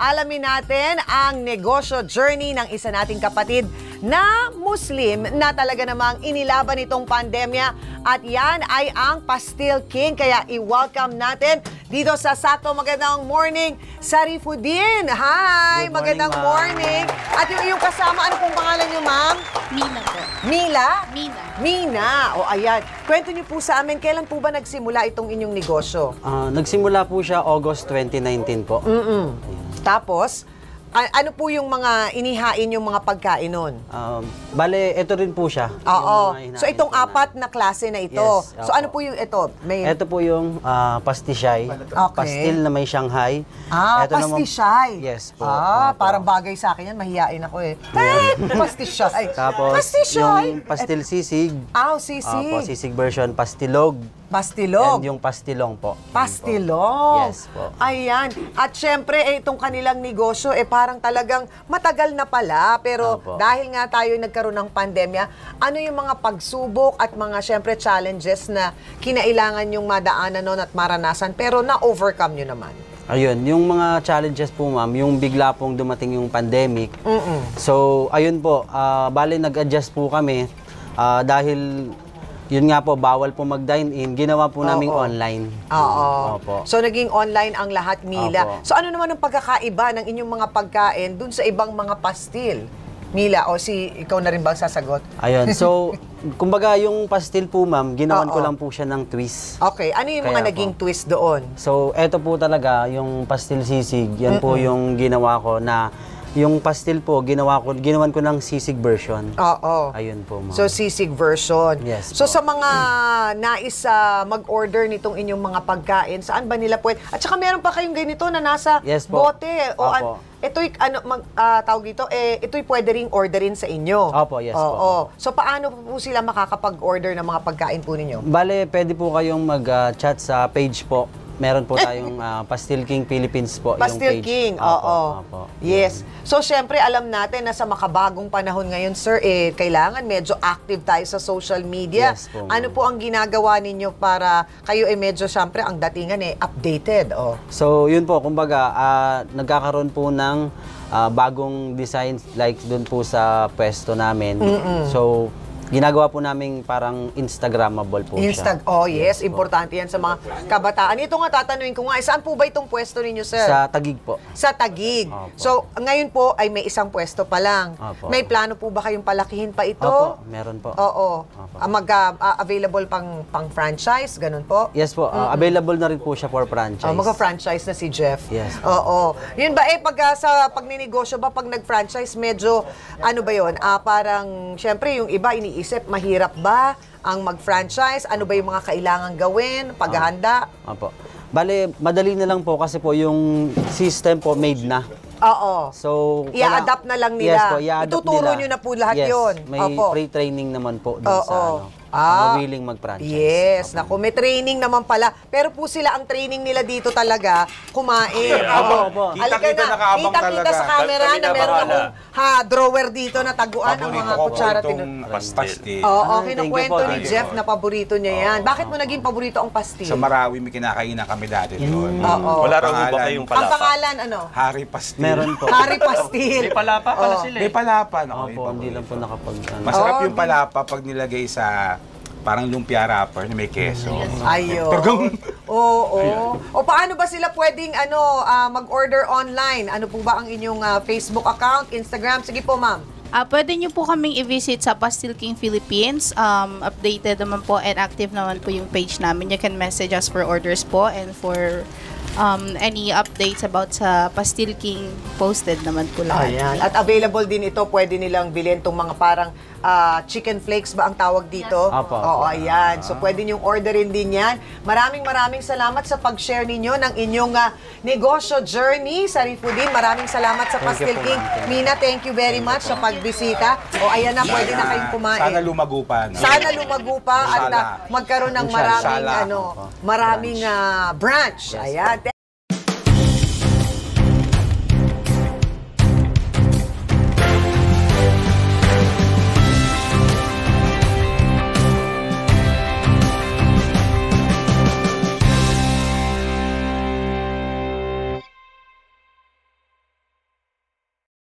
alamin natin ang negosyo journey ng isa nating kapatid na Muslim na talaga namang inilaban itong pandemya. At yan ay ang Pastil King. Kaya i-welcome natin dito sa Sakto. Magandang morning, Sharifudin. Hi! Morning, magandang morning. At yung iyong kasama, ano pong pangalan niyo, ma'am? Mina po. Mila? Mina. Mina. O, ayan. Kwento niyo po sa amin, kailan po ba nagsimula itong inyong negosyo? Nagsimula po siya August 2019 po. Tapos, ano po yung mga inihain yung mga pagkain nun? Bale, ito rin po siya. Oo. So, itong apat na klase na ito. Yes, so, ano po yung ito? Ito po yung pastishay. Okay. Pastil na may Shanghai. Ah, ito pastishay. Naman, yes po. Ah, parang bagay sa akin yan. Mahihain ako eh. Pastishay. Tapos, pastishay. Yung pastil sisig. Ah, sisig. Opo, sisig version. Pastilog. Pastilog. And yung pastilong po. Pastilong. Yes po. Ayan. At syempre, eh, itong kanilang negosyo, eh parang talagang matagal na pala. Pero dahil nga tayo nagkaroon ng pandemya, ano yung mga pagsubok at mga syempre challenges na kinailangan yung madaanan nun at maranasan pero na-overcome nyo naman? Ayun, yung mga challenges po ma'am, yung bigla pong dumating yung pandemic. So, ayun po, bali nag-adjust po kami dahil... Yun nga po, bawal po mag-dine-in. Ginawa po naming online. Opo. So, naging online ang lahat, Mila. Opo. So, ano naman ang pagkakaiba ng inyong mga pagkain dun sa ibang mga pastil? Mila, o si ikaw na rin bang sasagot? Ayun. So, kumbaga yung pastil po, ma'am, ginawan ko lang po siya ng twist. Okay. Ano yung mga naging twist doon? So, eto po talaga, yung pastil sisig. Yan po yung ginawa ko na... Yung pastil po, ginawan ko ng sisig version. Oo. Ayun po, ma'am. So, sisig version. Yes po. So, sa mga nais mag-order nitong inyong mga pagkain, saan ba nila pwede? At saka meron pa kayong ganito na nasa bote. O, ito'y, tawag dito, ito'y pwede rin orderin sa inyo. Opo, yes po. So, paano po sila makakapag-order ng mga pagkain po ninyo? Bale, pwede po kayong mag-chat sa page po. Meron po tayong Pastil King Philippines po. Pastil King, oo. Yes. So, syempre, alam natin na sa makabagong panahon ngayon, sir, eh, kailangan medyo active tayo sa social media. Yes, po, ano po ang ginagawa ninyo para kayo eh medyo, syempre, ang datingan eh, updated? So, yun po, kumbaga, nagkakaroon po ng bagong designs like dun po sa pwesto namin. So, ginagawa po namin parang Instagrammable po siya. Oh yes, importante yan sa mga kabataan. Ito nga, tatanungin ko nga, saan po ba itong pwesto ninyo, sir? Sa Tagig po. Sa Tagig. So, ngayon po ay may isang pwesto pa lang. May plano po ba kayong palakihin pa ito? Opo, meron po. Oo. Mag-available pang franchise, ganun po? Yes po, available na rin po siya for franchise. Mag-franchise na si Jeff. Yes. Oo. Yun ba, eh, sa pagninegosyo ba, pag nag-franchise, medyo, ano ba yun, parang, syempre, yung iba, isip, mahirap ba ang mag-franchise? Ano ba yung mga kailangan gawin? Paghahanda? Opo. Bale, madali na lang po kasi po yung system po made na. Oo. So, i-adapt na lang nila. Yes po, i-adapt nila. Ituturo nyo na po lahat yun. May pre-training naman po dun sa willing mag-franchise. Yes, naku, may training naman pala. Pero po sila, ang training nila dito talaga, kumain. Kita-kita nakaabang talaga. Kita-kita sa camera na meron akong drawer dito na taguan ng mga kutsara. Paborito pastil. Oo, kinukwento ni Jeff na paborito niya yan. Bakit mo naging paborito ang pastil? Sa Marawi, may kinakainan kami dati doon. Wala raw mo ba kayong palapa? Ang pangalan, ano? Hari Pastil. Meron po. Hari Pastil. May palapa pala sila eh. May palapa. Opo, hindi lang po nakapag... Masarap yung palapa pag nilagay sa... Parang lumpia wrapper na may keso. Ayun. O paano ba sila pwedeng mag-order online? Ano po ba ang inyong Facebook account, Instagram? Sige po, ma'am. Pwede nyo po kaming i-visit sa Pastil King Philippines. Updated naman po and active naman po yung page namin. You can message us for orders po and for any updates about sa Pastil King posted naman po lahat. At available din ito. Pwede nilang bilhin itong mga parang chicken flakes ba ang tawag dito? Oo, ayan. So, pwede niyong orderin din yan. Maraming salamat sa pag-share ninyo ng inyong negosyo journey, Sharifudin. Maraming salamat sa Pastil King. Mina, thank you very much sa pagbisita. O, ayan na, pwede na kayong kumain. Sana lumago pa. Sana lumago pa at magkaroon ng maraming branch. Ayan.